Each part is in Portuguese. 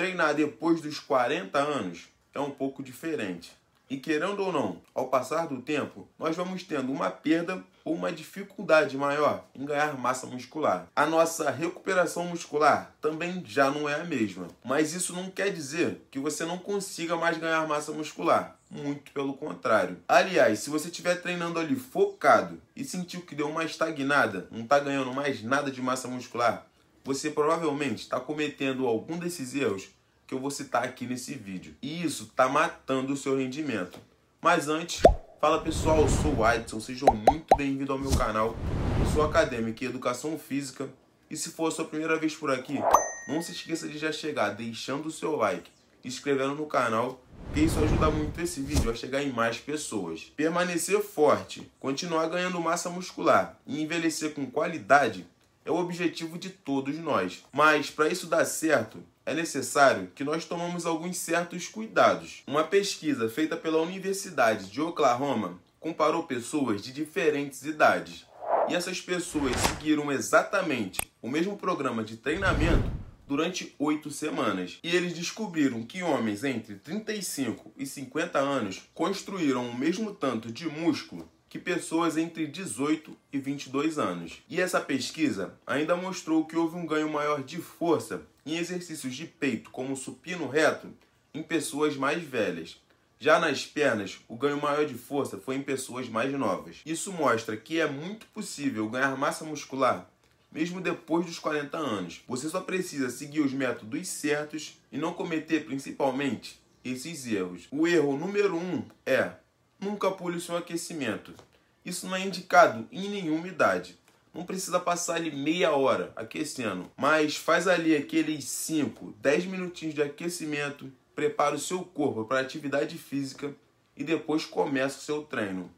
Treinar depois dos 40 anos é um pouco diferente. E querendo ou não, ao passar do tempo, nós vamos tendo uma perda ou uma dificuldade maior em ganhar massa muscular. A nossa recuperação muscular também já não é a mesma. Mas isso não quer dizer que você não consiga mais ganhar massa muscular. Muito pelo contrário. Aliás, se você estiver treinando ali focado e sentiu que deu uma estagnada, não está ganhando mais nada de massa muscular, você provavelmente está cometendo algum desses erros que eu vou citar aqui nesse vídeo. E isso está matando o seu rendimento. Mas antes, fala pessoal, eu sou o Adison, sejam muito bem-vindos ao meu canal. Eu sou acadêmico em Educação Física. E se for a sua primeira vez por aqui, não se esqueça de já chegar deixando o seu like, inscrevendo no canal, porque isso ajuda muito esse vídeo a chegar em mais pessoas. Permanecer forte, continuar ganhando massa muscular e envelhecer com qualidade é o objetivo de todos nós. Mas para isso dar certo, é necessário que nós tomemos alguns certos cuidados. Uma pesquisa feita pela Universidade de Oklahoma comparou pessoas de diferentes idades. E essas pessoas seguiram exatamente o mesmo programa de treinamento durante 8 semanas. E eles descobriram que homens entre 35 e 50 anos construíram o mesmo tanto de músculo que pessoas entre 18 e 22 anos. E essa pesquisa ainda mostrou que houve um ganho maior de força em exercícios de peito, como o supino reto, em pessoas mais velhas. Já nas pernas, o ganho maior de força foi em pessoas mais novas. Isso mostra que é muito possível ganhar massa muscular mesmo depois dos 40 anos. Você só precisa seguir os métodos certos e não cometer, principalmente, esses erros. O erro número 1 é: nunca pule o seu aquecimento. Isso não é indicado em nenhuma idade. Não precisa passar ali meia hora aquecendo, mas faz ali aqueles 5, 10 minutinhos de aquecimento, prepara o seu corpo para atividade física e depois começa o seu treino.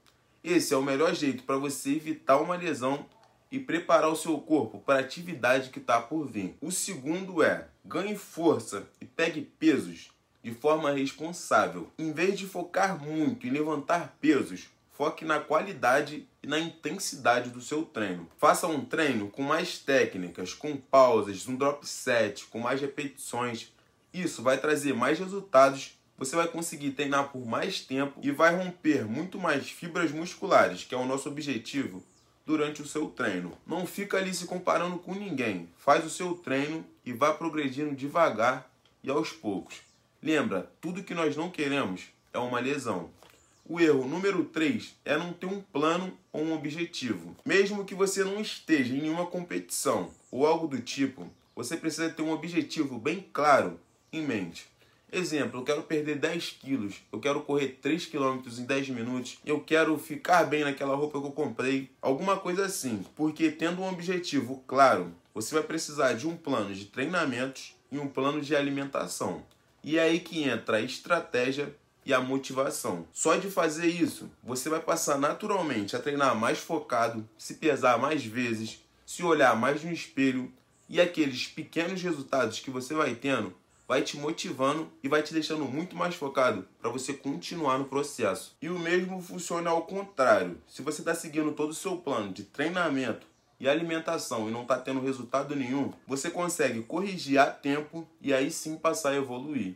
Esse é o melhor jeito para você evitar uma lesão e preparar o seu corpo para a atividade que está por vir. O segundo é: ganhe força e pegue pesos de forma responsável. Em vez de focar muito em levantar pesos, foque na qualidade e na intensidade do seu treino. Faça um treino com mais técnicas, com pausas, um drop set, com mais repetições. Isso vai trazer mais resultados, você vai conseguir treinar por mais tempo e vai romper muito mais fibras musculares, que é o nosso objetivo, durante o seu treino. Não fica ali se comparando com ninguém. Faz o seu treino e vá progredindo devagar e aos poucos. Lembra, tudo que nós não queremos é uma lesão. O erro número 3 é não ter um plano ou um objetivo. Mesmo que você não esteja em nenhuma competição ou algo do tipo, você precisa ter um objetivo bem claro em mente. Exemplo, eu quero perder 10 quilos, eu quero correr 3 quilômetros em 10 minutos, eu quero ficar bem naquela roupa que eu comprei, alguma coisa assim. Porque tendo um objetivo claro, você vai precisar de um plano de treinamentos e um plano de alimentação. E é aí que entra a estratégia e a motivação. Só de fazer isso, você vai passar naturalmente a treinar mais focado, se pesar mais vezes, se olhar mais no espelho, e aqueles pequenos resultados que você vai tendo vai te motivando e vai te deixando muito mais focado para você continuar no processo. E o mesmo funciona ao contrário. Se você está seguindo todo o seu plano de treinamento e alimentação e não está tendo resultado nenhum, você consegue corrigir a tempo e aí sim passar a evoluir.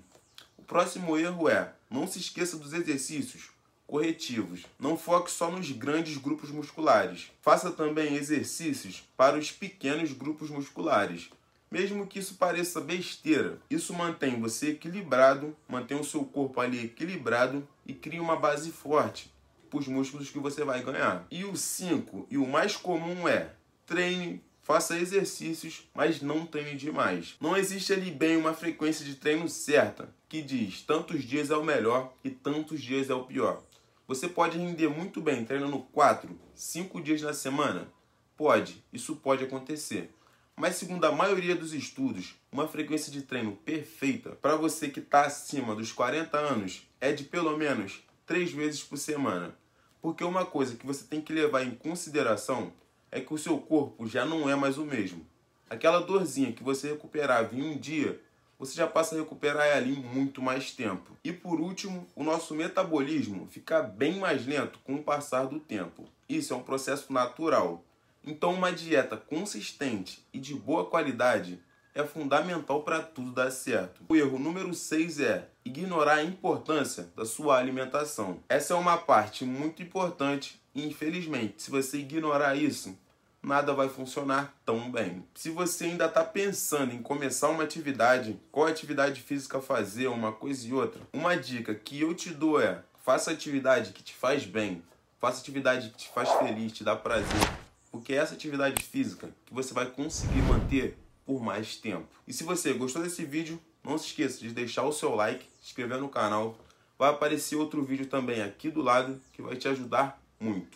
O próximo erro é: não se esqueça dos exercícios corretivos. Não foque só nos grandes grupos musculares. Faça também exercícios para os pequenos grupos musculares. Mesmo que isso pareça besteira, isso mantém você equilibrado, mantém o seu corpo ali equilibrado e cria uma base forte para os músculos que você vai ganhar. E o 5, e o mais comum, é: treine, faça exercícios, mas não treine demais. Não existe ali bem uma frequência de treino certa que diz tantos dias é o melhor e tantos dias é o pior. Você pode render muito bem treinando 4, 5 dias na semana? Pode, isso pode acontecer. Mas segundo a maioria dos estudos, uma frequência de treino perfeita para você que está acima dos 40 anos é de pelo menos 3 vezes por semana. Porque uma coisa que você tem que levar em consideração é que o seu corpo já não é mais o mesmo. Aquela dorzinha que você recuperava em um dia, você já passa a recuperar ela em muito mais tempo. E por último, o nosso metabolismo fica bem mais lento com o passar do tempo. Isso é um processo natural. Então uma dieta consistente e de boa qualidade é fundamental para tudo dar certo. O erro número 6 é ignorar a importância da sua alimentação. Essa é uma parte muito importante e, infelizmente, se você ignorar isso, nada vai funcionar tão bem. Se você ainda está pensando em começar uma atividade, qual atividade física fazer, uma coisa e outra, uma dica que eu te dou é: faça atividade que te faz bem, faça atividade que te faz feliz, te dá prazer, porque é essa atividade física que você vai conseguir manter por mais tempo. E se você gostou desse vídeo, não se esqueça de deixar o seu like, se inscrever no canal. Vai aparecer outro vídeo também aqui do lado que vai te ajudar muito.